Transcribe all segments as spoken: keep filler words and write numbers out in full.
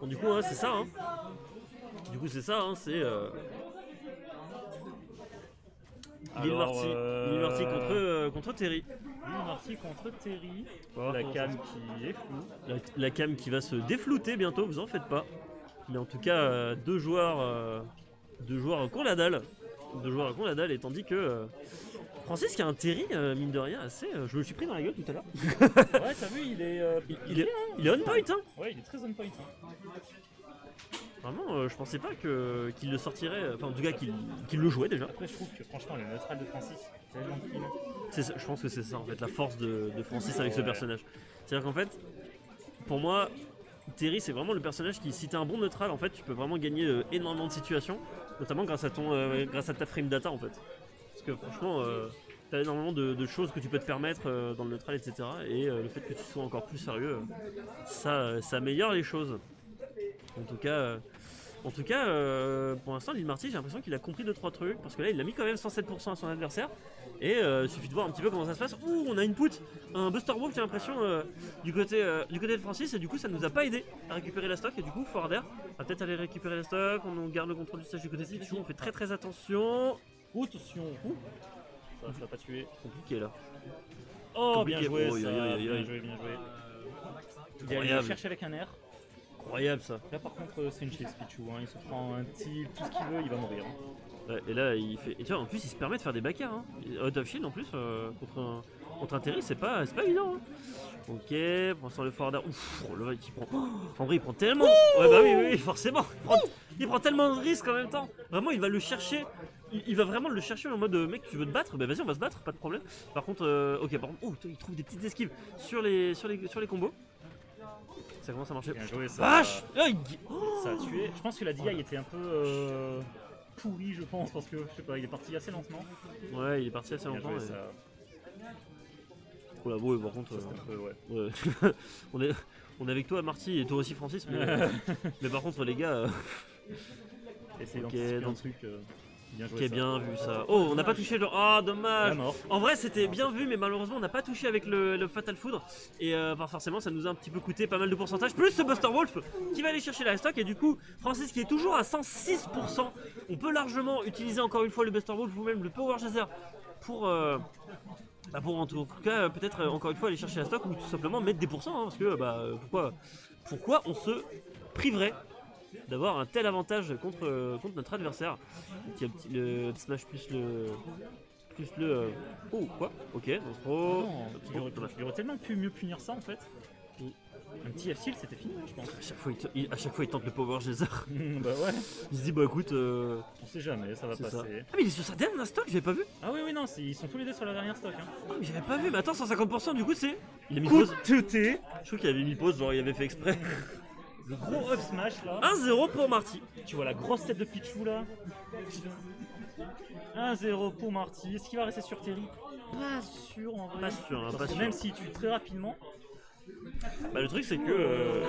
Bon, du coup, hein, c'est ça. Hein. Du coup, c'est ça. Hein, c'est. Euh... Lil Marty. Euh... Lil Marty contre, euh, contre Terry. Lil Marty contre Terry. Oh, la cam qui est floue. La, la cam qui va se déflouter bientôt, vous en faites pas. Mais en tout cas, euh, deux joueurs. Euh, deux joueurs qu'on la dalle. Deux joueurs qu'on la dalle, et tandis que. Euh, Francis qui a un Terry, euh, mine de rien, assez. Euh, je me le suis pris dans la gueule tout à l'heure. Ouais, t'as vu, il est. Euh, il, il, est il est on point, hein. Ouais, il est très on point. Hein. Vraiment, euh, je pensais pas que qu'il le sortirait, enfin en tout cas qu'il qu'il le jouait déjà. Après je trouve que franchement le neutral de Francis, c'est tellement cool. C'est ça, je pense que c'est ça en fait la force de, de Francis avec ouais. ce personnage. C'est-à-dire qu'en fait, pour moi, Terry c'est vraiment le personnage qui, si t'es un bon neutral en fait, tu peux vraiment gagner euh, énormément de situations, notamment grâce à ton, euh, grâce à ta frame data en fait. Parce que franchement, euh, t'as énormément de, de choses que tu peux te permettre euh, dans le neutral, et cetera. Et euh, le fait que tu sois encore plus sérieux, euh, ça, euh, ça améliore les choses. En tout cas, euh, en tout cas euh, pour l'instant, Lil Marty, j'ai l'impression qu'il a compris deux trois trucs, parce que là, il a mis quand même cent sept pour cent à son adversaire, et euh, il suffit de voir un petit peu comment ça se passe. Ouh, on a une poutre, un Buster Wall, j'ai l'impression, euh, du, euh, du côté de Francis, et du coup, ça nous a pas aidé à récupérer la stock, et du coup, Forder va peut-être aller récupérer la stock, on garde le contrôle du stage du côté de Pichu, on fait très très attention. Attention, Ouh. ça ne va pas tuer. Compliqué là. Oh, compliqué. Bien joué, oh, ça, bien joué, bien joué. Bien joué. Il y a, il y a cherché avec un air. Incroyable ça. Là par contre c'est une chez Pichu, hein. Il se prend un tilt, tout ce qu'il veut, il va mourir. Hein. Ouais, et là il fait. Et tu vois, en plus il se permet de faire des backers. Hein. Out of shield en plus euh, contre un contre un Terry, c'est pas c'est pas évident. Hein. Ok, prends sur le forward. Ouf, oh, là, il prend. En vrai il prend tellement. Ouh ouais bah oui oui, oui forcément. Il prend... il prend tellement de risques en même temps. Vraiment il va le chercher. Il, il va vraiment le chercher en mode mec tu veux te battre, bah vas-y on va se battre, pas de problème. Par contre, euh... ok par contre, oh, il trouve des petites esquives sur les sur les sur les combos. Ça commence à marcher. Bien joué, ça, Vache euh, ça a tué. Je pense que la D I voilà. était un peu euh, pourrie, je pense, parce que je sais pas, il est parti assez lentement. Ouais, il est parti assez lentement. Joué, et... Oh la boue, par contre. Ça, euh, un peu, ouais. Ouais. on, est, on est avec toi, Marty, et toi aussi, Francis. Mais, euh, mais par contre, les gars. Euh... Essayez okay, donc... un truc. Euh... Bien joué, ok, ça. Bien vu ça. Oh, on n'a pas touché le. Ah, oh, dommage. En vrai, c'était bien vu, mais malheureusement, on n'a pas touché avec le, le Fatal Foudre. Et euh, bah, forcément, ça nous a un petit peu coûté pas mal de pourcentage. Plus ce Buster Wolf qui va aller chercher la stock. Et du coup, Francis qui est toujours à cent six pour cent. On peut largement utiliser encore une fois le Buster Wolf ou même le Power Chaser pour. Euh, bah, pour en tout cas, peut-être euh, encore une fois aller chercher la stock ou tout simplement mettre des pourcents. Hein, parce que, bah, pourquoi, pourquoi on se priverait d'avoir un tel avantage contre, contre notre adversaire. Donc il y a petit, le smash plus le... plus le... Oh quoi. Ok, on se pro... Il aurait tellement pu mieux punir ça en fait. Et un petit F-Shield c'était fini je pense. À chaque fois il, te, il, à chaque fois, il tente le Power Geyser. Bah ouais. Il se dit bah écoute... Euh, on sait jamais, ça va passer. Ça. Ah mais il est sur sa dernière stock, j'avais pas vu. Ah oui oui non, ils sont tous les deux sur la dernière stock. Hein. Ah mais j'avais pas vu, mais attends cent cinquante pour cent du coup c'est... Il a mis pause. Je trouve qu'il avait mis pause, genre il avait fait exprès. Le gros up smash là. un zéro pour Marty. Tu vois la grosse tête de Pichu là. un zéro pour Marty. Est-ce qu'il va rester sur Terry? Pas sûr en vrai. Pas sûr, hein, pas sûr. Même s'il tue très rapidement. Bah, le truc c'est que euh,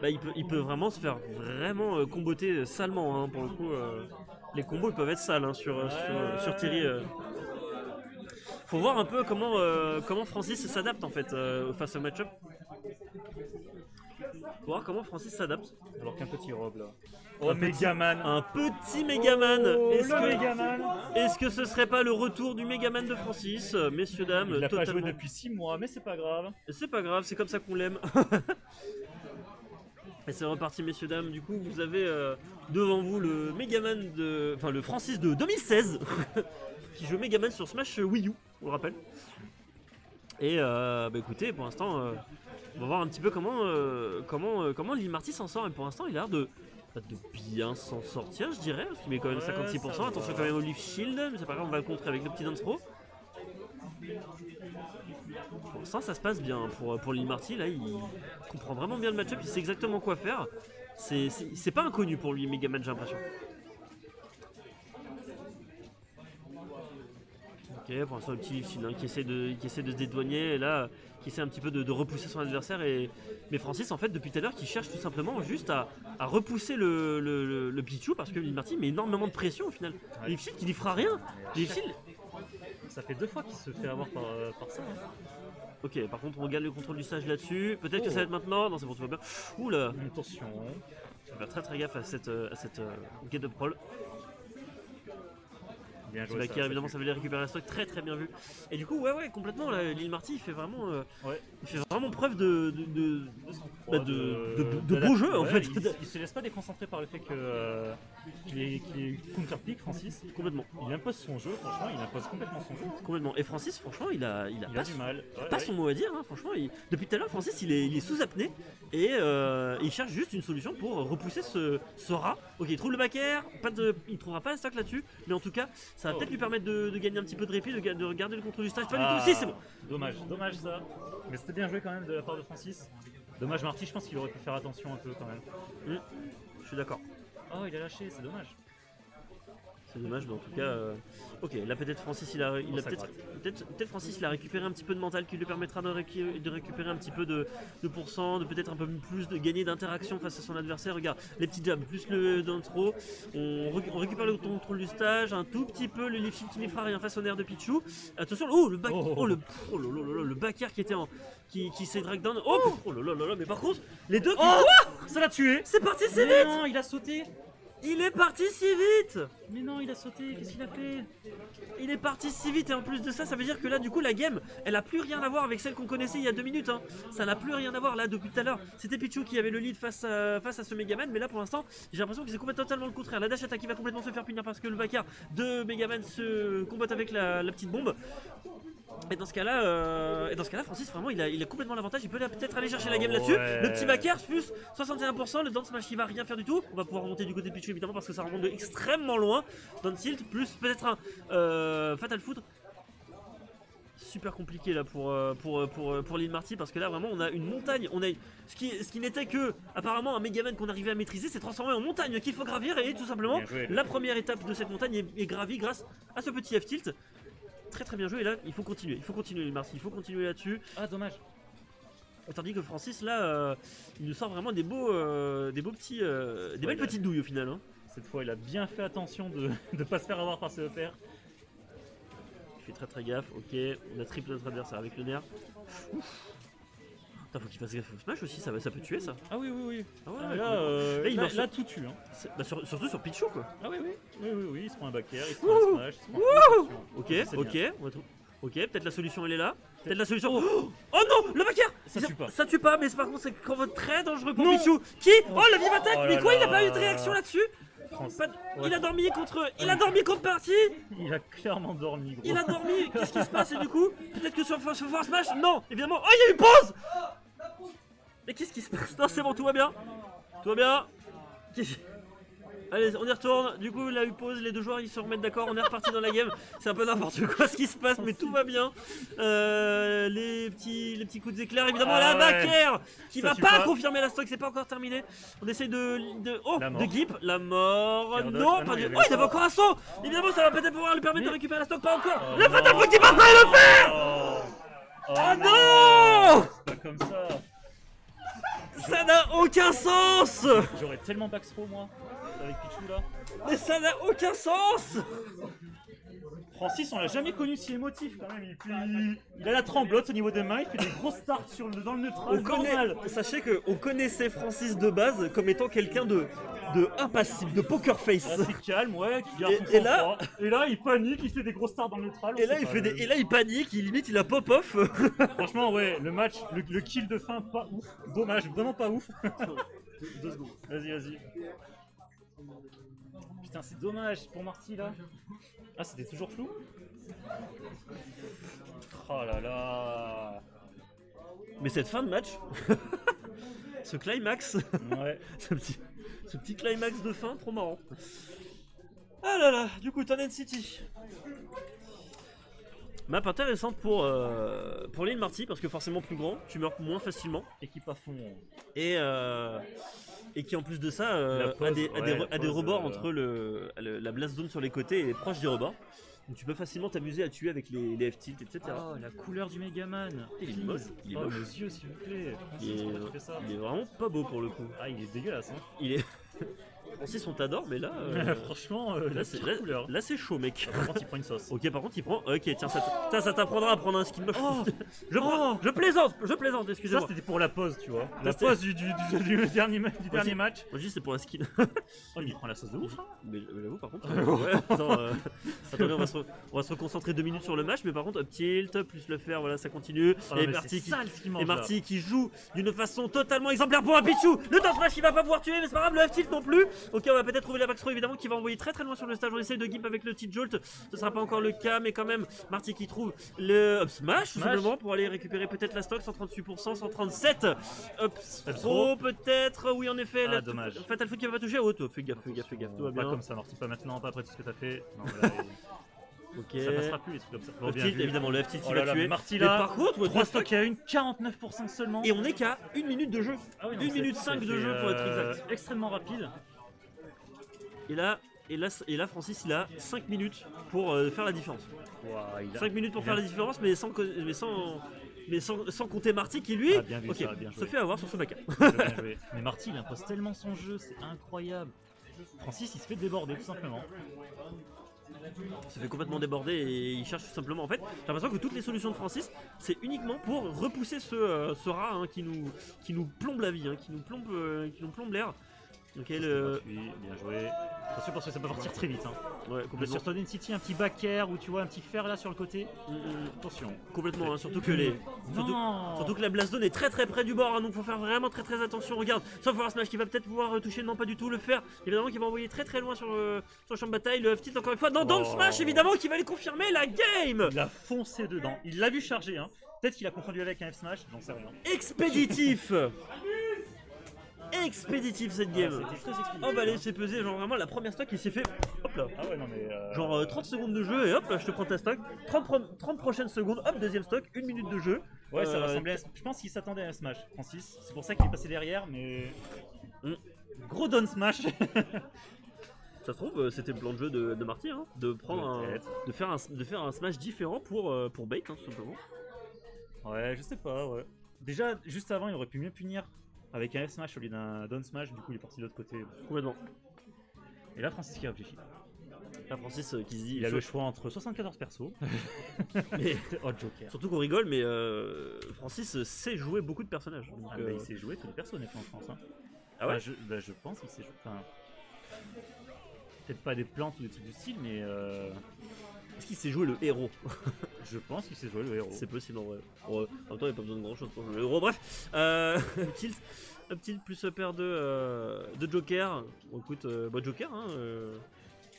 bah, il, peut, il peut vraiment se faire vraiment euh, comboter salement. Hein, pour le coup, euh, les combos ils peuvent être sales hein, sur, ouais. sur, sur Terry. Euh. Faut voir un peu comment, euh, comment Francis s'adapte en fait euh, face au match-up. Faut voir comment Francis s'adapte. Alors qu'un petit robe là. Oh, un Mega Man. Un petit Mega Man. Oh, Est-ce que, est que ce serait pas le retour du Mega Man de Francis, messieurs dames? Il n'a pas joué depuis six mois, mais c'est pas grave. C'est pas grave, c'est comme ça qu'on l'aime. Et c'est reparti, messieurs dames. Du coup, vous avez euh, devant vous le Mega Man de, enfin le Francis de deux mille seize, qui joue Mega Man sur Smash Wii U, on le rappelle. Et euh, bah écoutez, pour l'instant. Euh, On va voir un petit peu comment, euh, comment, euh, comment Lil Marty s'en sort, et pour l'instant il a l'air de, de bien s'en sortir je dirais, parce qu'il met quand même ouais, cinquante-six pour cent, attention quand même au Leaf Shield, mais c'est pas grave on va le contrer avec le petit dance pro. Pour l'instant ça se passe bien, pour, pour Lil Marty là il comprend vraiment bien le match-up, il sait exactement quoi faire, c'est pas inconnu pour lui Mega Man j'ai l'impression. Ok, pour l'instant le petit Leaf Shield hein, qui, essaie de, qui essaie de se dédouaner, et là... qui essaie un petit peu de, de repousser son adversaire. Et... Mais Francis, en fait, depuis tout à l'heure, qui cherche tout simplement juste à, à repousser le, le, le, le Pichu, parce que Lil Marty met énormément de pression au final. Ouais. Leaf Shield qui n'y fera rien. Leaf Shield... Ça fait deux fois qu'il se fait avoir par, par ça. Hein. Ok, par contre on gagne le contrôle du stage là-dessus. Peut-être oh. que ça va être maintenant. Non, c'est bon, tout va bien. Oula. Attention. Je vais faire très très gaffe à cette, à cette uh, get-up roll. Bien joué, la ça, ça, évidemment, ça veut dire récupérer la stock, très très bien vu. Et du coup, ouais, ouais, complètement. Là, Lil Marty, il fait vraiment, euh, ouais. il fait vraiment preuve de de, de, bah, de, de, de, de, de beau la... jeu ouais, en fait. Il, il se laisse pas déconcentrer par le fait que euh, qu'il est, qu'il est counterpick, Francis. Complètement. Il impose son jeu, franchement, il impose complètement son jeu. Complètement. Et Francis, franchement, il a, il a, il pas, a du son, mal. Ouais, pas ouais. son mot à dire, hein, franchement. Il... Depuis tout à l'heure, Francis, il est, il est sous apnée et euh, il cherche juste une solution pour repousser ce, ce rat. Ok, il trouve le back air, pas de, il trouvera pas la stock là-dessus, mais en tout cas. Ça va oh. peut-être lui permettre de, de gagner un petit peu de répit, de, de regarder le contrôle du stage. Pas ah, du tout, si c'est bon. Dommage, dommage ça. Mais c'était bien joué quand même de la part de Francis. Dommage Marty, je pense qu'il aurait pu faire attention un peu quand même. Mmh. Je suis d'accord. Oh, il a lâché, c'est dommage. C'est dommage, mais en tout cas... Euh... Ok, là peut-être Francis, il a, il oh, a peut-être peut-être peut-être Francis, il a récupéré un petit peu de mental qui lui permettra de, récu de récupérer un petit peu de, de pourcent, de peut-être un peu plus de gagner d'interaction face à son adversaire. Regarde, les petits jabs, plus le d'intro. On, on récupère le contrôle du stage, un tout petit peu le lift qui ne fera rien face au nerf de Pichu. Attention, oh le back, oh, oh le, oh, le, le, le, le back air qui était en, qui, qui s'est drag down. Oh, oh là là là, mais par contre les deux. Oh, oh ça l'a tué. C'est parti, c'est vite. Non, il a sauté. Il est parti si vite. Mais non, il a sauté, qu'est-ce qu'il a fait? Il est parti si vite et en plus de ça, ça veut dire que là, du coup, la game, elle a plus rien à voir avec celle qu'on connaissait il y a deux minutes. Hein. Ça n'a plus rien à voir là depuis tout à l'heure. C'était Pichu qui avait le lead face à, face à ce Mega Man, mais là pour l'instant, j'ai l'impression que c'est complètement totalement le contraire. La dash attack qui va complètement se faire punir parce que le backer de Mega Man se combatte avec la, la petite bombe. Et dans ce cas-là, euh, cas Francis, vraiment, il a, il a complètement l'avantage. Il peut peut-être aller chercher la game là-dessus. Ouais. Le petit backer plus soixante et un pour cent. Le dance smash qui va rien faire du tout. On va pouvoir remonter du côté de Pichu évidemment parce que ça remonte de extrêmement loin. Down tilt plus peut-être un euh, fatal foot. Super compliqué là pour, pour, pour, pour Lil Marty parce que là vraiment on a une montagne. On a ce qui, ce qui n'était que apparemment un Megaman qu'on arrivait à maîtriser, c'est transformé en montagne qu'il faut gravir et tout simplement la première étape de cette montagne est, est gravie grâce à ce petit F-tilt. Très très bien joué et là il faut continuer, il faut continuer Lil Marty, il faut continuer là-dessus. Ah dommage. Tandis que Francis là euh, il nous sort vraiment des beaux euh, des beaux petits euh, des ouais, belles là. Petites douilles au final hein. Cette fois il a bien fait attention de ne pas se faire avoir par ses repères. Il fait très très gaffe, ok, on a triplé notre adversaire avec le nerf. Ouf. Putain, faut qu'il fasse gaffe au smash aussi, ça, ça peut tuer ça. Ah oui oui oui. Ah ouais, ah, là, euh, là, il là, sur... là tout tue hein. Bah, sur, surtout sur Pichu quoi. Ah oui oui. Oui oui oui, il se prend un backer, il se prend Ouh. un smash, il se prend un Ok, ça, ok, bien. on va tout... Ok, peut-être la solution elle est là. Peut-être la solution. Oh, oh non, le backer. Ça tue pas. Ça tue pas, mais par contre c'est très dangereux pour non. Pichu. Qui Oh la vive attaque, oh mais quoi, il a pas eu de réaction là-dessus. Pas de... ouais. Il a dormi contre, il a dormi contre partie. Il a clairement dormi. Gros. Il a dormi. Qu'est-ce qui se passe et du coup, peut-être que sur ce force match, non, évidemment. Oh, il y a eu pause. Mais qu'est-ce qui se passe? Non, c'est bon, tout va bien. Tout va bien. Allez, on y retourne. Du coup, il a eu pause. Les deux joueurs, ils se remettent d'accord. On est reparti dans la game. C'est un peu n'importe quoi ce qui se passe, mais tout va bien. Euh, les petits, les petits coups d'éclair, évidemment. Ah, la ouais. back air qui Ça va pas, pas confirmer la stock. C'est pas encore terminé. On essaye de, de, oh, de gip. La mort. Pierre non, pas du. Oh, il avait encore un saut. Évidemment, ça va peut-être pouvoir lui permettre mais... de récupérer la stock. Pas encore. Oh, le fatal foot qui va pas le faire. Oh, oh, oh non, non pas comme ça. Ça n'a aucun sens. J'aurais tellement backstroke moi. Avec Pichu là. Mais ça n'a aucun sens. Francis, on l'a jamais connu si émotif quand même. Il, il, il a la tremblote au niveau des mains, il fait des grosses tartes sur le, dans le neutral. On connaît, sachez qu'on connaissait Francis de base comme étant quelqu'un de, de impassible, de poker face. Assez calme, ouais, qui garde son sang-froid. Et là, il panique, il fait des grosses tartes dans le neutral. Et là, il fait des, et là, il panique, il limite, il a pop-off. Franchement, ouais, le match, le, le kill de fin, pas ouf. Dommage, vraiment pas ouf. Deux secondes. Vas-y, vas-y. Putain, c'est dommage pour Marty là. Ah, c'était toujours flou. Oh là là. Mais cette fin de match, ce climax, ouais. ce, petit, ce petit climax de fin, trop marrant. Ah là là, du coup, Turned City. Map intéressante pour, euh, pour Lil Marty parce que forcément plus grand, tu meurs moins facilement. Équipe à fond. Et, euh, et qui en plus de ça euh, pose, a des, ouais, a des, a pose, des rebords euh, entre le, le, la blast zone sur les côtés et proche des rebords. Donc tu peux facilement t'amuser à tuer avec les, les F-tilt, et cetera. Oh, la couleur du Megaman. Il est moche. Il est moche. Oh, les yeux, s'il vous plaît. Il est, il est vraiment pas beau pour le coup. Ah, il est dégueulasse. Hein. Il est... Francis, on t'adore, mais là. Euh... Franchement, euh, là, c'est couleur. Là, c'est chaud, mec. Par contre, il prend une sauce. Ok, par contre, il prend. Ok, tiens, ça t'apprendra à prendre un skin moche. Oh je prends. Oh je plaisante, je plaisante, excusez-moi. Ça, c'était pour la pause, tu vois. La pause du, du, du, du, du dernier, ma du dernier match. Moi, c'est pour un skin. Oh, il prend la sauce de ouf. Mais j'avoue, par contre. Ouais, attends, euh... attendez, on va, se on va se reconcentrer deux minutes sur le match, mais par contre, up tilt, plus le faire, voilà, ça continue. Oh, et Marty qui... Qui, qui joue d'une façon totalement exemplaire pour un Pichu. Le temps flash qui va pas pouvoir tuer, mais c'est pas grave, le F-tilt non plus. Ok, on va peut-être trouver la backthrow évidemment qui va envoyer très très loin sur le stage. On essaye de gimp avec le petit jolt, ce sera pas encore le cas, mais quand même, Marty qui trouve le up smash, smash. Simplement pour aller récupérer peut-être la stock, cent trente-huit pour cent, cent trente-sept. Up throw peut-être, oui en effet. Ah, dommage. Fatal Foot qui va pas toucher, oh toi, fais gaffe, fais gaffe, fais gaffe, tout va bien. Pas comme ça, Marty, pas maintenant, pas après tout ce que t'as fait. Non, voilà, okay. Ça passera plus les trucs comme ça. Bon, tilt, évidemment, le F-tilt qui va tuer. Marty là, par contre, trois stocks à une, quarante-neuf pour cent seulement. Et on est qu'à une minute de jeu. Ah oui, non, une minute cinq de jeu pour être exact. Extrêmement rapide. Et là, et là, et là Francis, il a cinq minutes pour euh, faire la différence. Wow, il a... cinq minutes pour il faire a... la différence, mais sans. Mais sans... Mais sans, sans compter Marty qui lui ah, bien vu, okay, ça, bien se fait avoir sur ce bac. Mais Marty il impose tellement son jeu, c'est incroyable. Francis il se fait déborder tout simplement. Ça fait complètement déborder et il cherche tout simplement en fait. J'ai l'impression que toutes les solutions de Francis, c'est uniquement pour repousser ce, euh, ce rat hein, qui, nous, qui nous plombe la vie, hein, qui nous plombe, euh, qui nous plombe l'air. Ok, le. Bien joué. Attention parce que ça peut partir très vite. Hein. Ouais, complètement. Sur Stone City, un petit back air ou tu vois un petit fer là sur le côté. Mmh, mmh. Attention. Complètement, hein, surtout que les. Surtout, surtout que la blast zone est très très près du bord, hein, donc faut faire vraiment très très attention. Regarde, sauf un smash qui va peut-être pouvoir toucher, non pas du tout, le fer. Évidemment qui va envoyer très très loin sur, euh, sur le champ de bataille. Le F-tilt encore une fois. Non, dans le smash évidemment qui va lui confirmer la game. Il a foncé dedans. Il l'a vu charger. Hein. Peut-être qu'il a confondu avec un F-smash, j'en sais rien. Expéditif. Expéditif cette game. Ah, très expéditif, oh bah allez, c'est pesé, genre vraiment la première stock il s'est fait hop là. Ah ouais, non, mais euh... genre euh, trente secondes de jeu et hop là je te prends ta stock, trente, pro trente prochaines secondes, hop deuxième stock, une minute de jeu. Ouais, euh... ça ressemblait à... je pense qu'il s'attendait à un smash Francis, c'est pour ça qu'il est passé derrière mais mmh. Gros down smash. Ça se trouve c'était le plan de jeu de, de Marty hein, de prendre un, de faire un de faire un smash différent pour euh, pour bait hein, tout simplement. Ouais, je sais pas, ouais. Déjà juste avant, il aurait pu mieux punir. Avec un F-Smash au lieu d'un Down Smash, du coup il est parti de l'autre côté. Complètement. Et là Francis qui réfléchit. Là Francis euh, qui se dit... Il, il a le choix entre soixante-quatorze persos. Mais... oh Joker. Surtout qu'on rigole mais euh, Francis sait jouer beaucoup de personnages. Donc, ah, euh... bah, il sait jouer tous les personnages en France. Hein. Ah ouais bah, je, bah, je pense qu'il sait jouer... Enfin, peut-être pas des plantes ou des trucs du style mais... Euh... Est-ce qu'il sait jouer le héros? Je pense qu'il sait jouer le héros. C'est possible en vrai. En même temps, il n'y a pas besoin de grand chose pour jouer le héros. Bref, euh, un petit, un petit plus un paire de, euh, de Joker. Bon, écoute, euh, bah Joker, hein, euh,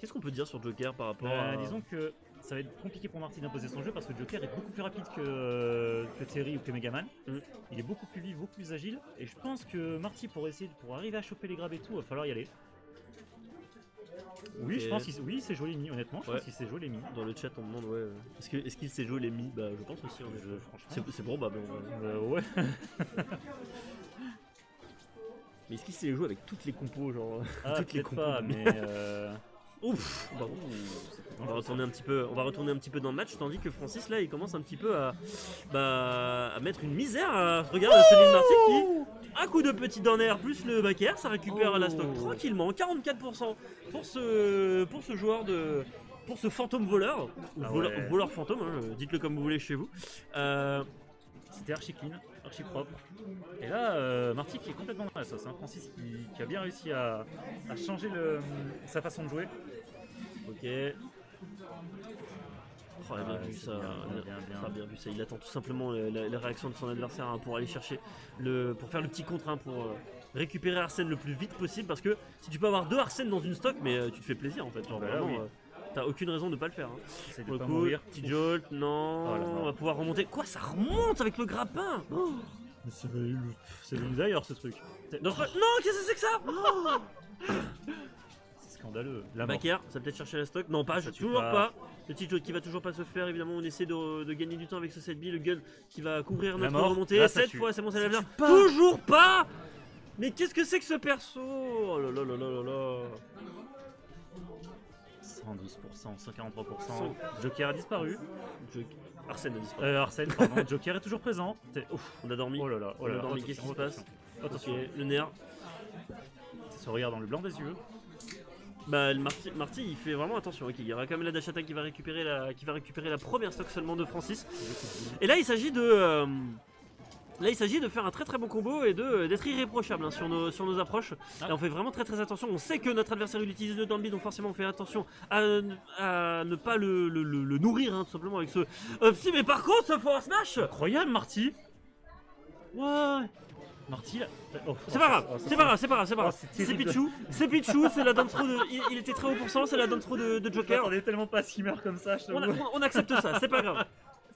qu'est-ce qu'on peut dire sur Joker par rapport euh, à. Disons que ça va être compliqué pour Marty d'imposer son jeu parce que Joker est beaucoup plus rapide que, euh, que Terry ou que Mega Man. Mm. Il est beaucoup plus vif, beaucoup plus agile. Et je pense que Marty, pour essayer pour arriver à choper les grabs et tout, il va falloir y aller. Oui, okay. Je pense qu'il oui, sait jouer les mi, honnêtement, je ouais. pense qu'il sait jouer les mi. Dans le chat, on me demande, ouais, est-ce qu'il est qu sait jouer les mi? Bah, je pense aussi, hein, je, franchement. C'est probable. Euh, ouais. Mais est-ce qu'il sait jouer avec toutes les compos, genre ah, toutes les compos pas, mais... Euh... Ouf bah, on, va retourner un petit peu, on va retourner un petit peu dans le match, tandis que Francis, là, il commence un petit peu à, bah, à mettre une misère. À... Regarde, oh celui de Marty qui... Un coup de petit down air plus le back air, ça récupère oh. la stock tranquillement, quarante-quatre pour cent pour ce, pour ce joueur de... Pour ce fantôme voleur, ou ah voleur, ouais. voleur fantôme, hein, dites-le comme vous voulez chez vous. Euh, C'était archi clean, archi propre. Et là, euh, Marty qui est complètement dans la sauce, hein. Francis qui, qui a bien réussi à, à changer le, sa façon de jouer. Ok. Oh, elle a bien ah, vu ça, bien, bien, bien, bien. Ça a bien vu ça. Il attend tout simplement la, la, la réaction de son adversaire hein, pour aller chercher le, pour faire le petit contre, hein, pour euh, récupérer Arsène le plus vite possible. Parce que si tu peux avoir deux Arsène dans une stock, mais euh, tu te fais plaisir en fait. Genre, bah, vraiment, oui. euh, t'as aucune raison de pas le faire. Hein. Pour le coup, petit jolt, non, voilà, on va pouvoir remonter. Quoi, ça remonte avec le grappin oh. C'est venu d'ailleurs ce truc. Non, qu'est-ce que c'est que ça oh. Scandaleux. La Backer, ça peut-être chercher la stock. Non, pas, je, toujours pas. pas. Le petit jeu qui va toujours pas se faire. Évidemment, on essaie de, de gagner du temps avec ce sept B. Le gun qui va couvrir notre remontée. Là, cette fois, c'est bon, c'est l'avenir. Toujours pas. Mais qu'est-ce que c'est que ce perso? Oh là là là là là. cent douze pour cent, cent quarante-trois pour cent. Joker a disparu. Joker. Arsène a disparu. Euh, Arsène, pardon. Joker est toujours présent. Es... Ouf, on a dormi. Oh là là. Oh là on a dormi. Qu'est-ce qui se passe? Attention, le nerf. Ça se regarde dans le blanc des yeux. Bah, le Marty, Marty, il fait vraiment attention. Ok, il y aura quand même la dash attack qui va récupérer la, qui va récupérer la première stock seulement de Francis. Et là, il s'agit de, euh, là, il s'agit de faire un très très bon combo et de d'être irréprochable hein, sur nos sur nos approches. Et on fait vraiment très très attention. On sait que notre adversaire utilise le Danby, donc forcément, on fait attention à, à ne pas le, le, le, le nourrir hein, tout simplement avec ce. Euh, si, mais par contre, ce forward smash. Incroyable, Marty. Ouais. Marty là. Oh, c'est pas grave, c'est pas grave, c'est pas grave, c'est pas grave. C'est Pichu, c'est Pichu, c'est la down-throw de. Il, il était très haut pour cent, c'est la down-throw de, de Joker. On est tellement pas s'il meurt comme ça, je t'avoue. On, on, on accepte ça, c'est pas grave.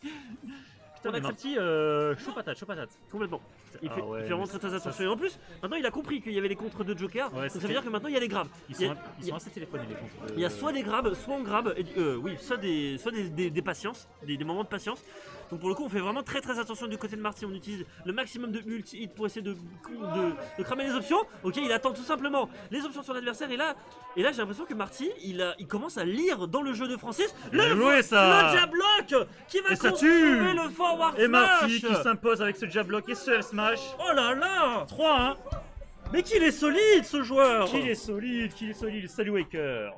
Putain, on accepte si. Euh, chaud patate, chaud patate. Complètement. Il fait, ah ouais, il fait vraiment très très attention. Et en plus, maintenant il a compris qu'il y avait les contres de Joker. Ouais, donc ça veut dire que maintenant il y a les grabs. Ils sont, a, ils sont a, assez téléphonés les contres. De... Il y a soit des grabs, soit on grab. Et, euh, oui, soit des, soit des, des, des patiences, des, des moments de patience. Donc pour le coup on fait vraiment très très attention du côté de Marty, on utilise le maximum de multi hit pour essayer de, de, de, de cramer les options. Ok, il attend tout simplement les options sur l'adversaire et là, et là j'ai l'impression que Marty il, a, il commence à lire dans le jeu de Francis. Le, le jablock qui va construire le forward smash. Et Marty qui s'impose avec ce jablock et ce smash. Oh là là, trois un. Mais qu'il est solide ce joueur. Qu'il est solide, qu'il est solide, salut Waker.